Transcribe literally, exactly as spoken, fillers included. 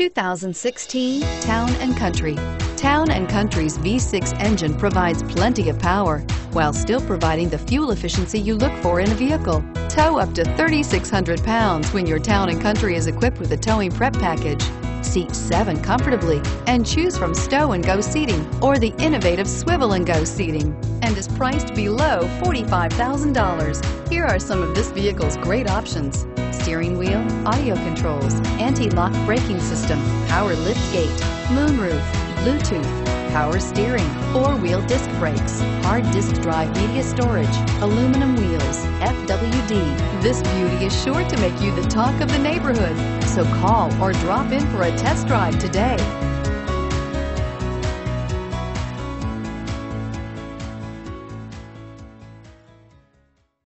two thousand sixteen Town and Country. Town and Country's V six engine provides plenty of power while still providing the fuel efficiency you look for in a vehicle. Tow up to thirty-six hundred pounds when your Town and Country is equipped with a towing prep package. Seat seven comfortably and choose from stow and go seating or the innovative swivel and go seating, and is priced below forty-five thousand dollars. Here are some of this vehicle's great options: steering wheel audio controls, anti-lock braking system, power lift gate, moonroof, Bluetooth, power steering, four-wheel disc brakes, hard disk drive media storage, aluminum wheels, F W D. This beauty is sure to make you the talk of the neighborhood, so call or drop in for a test drive today.